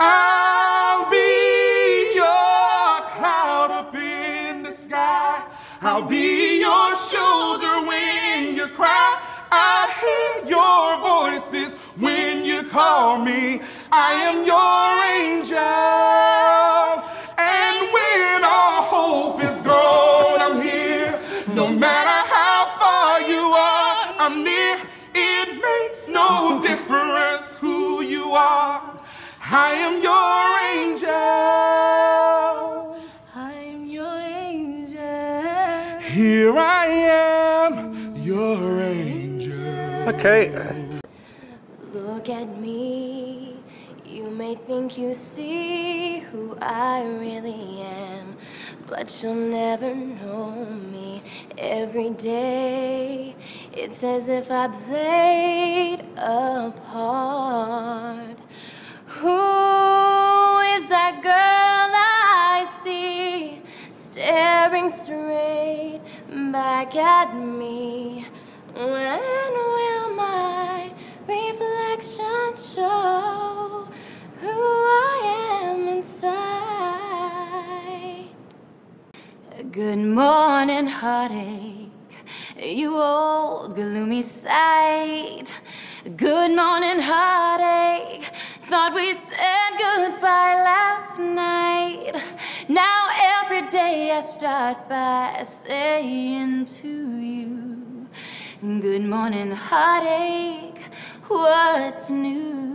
I'll be your cloud up in the sky. I'll be your shoulder when you cry. I hear your voices when you call me. I am your angel. And when all hope is gone, I'm here. No matter how far you are, I'm near. It makes no difference who you are. I am your angel. I am your angel. Here I am, your angel. Okay. Look at me. You may think you see who I really am, but you'll never know me. Every day, it's as if I played a part. Who is that girl I see staring straight back at me? When will my reflection show who I am inside? Good morning, heartache, you old gloomy sight. Good morning, heartache. Thought we said goodbye last night. Now every day I start by saying to you, good morning, heartache, what's new?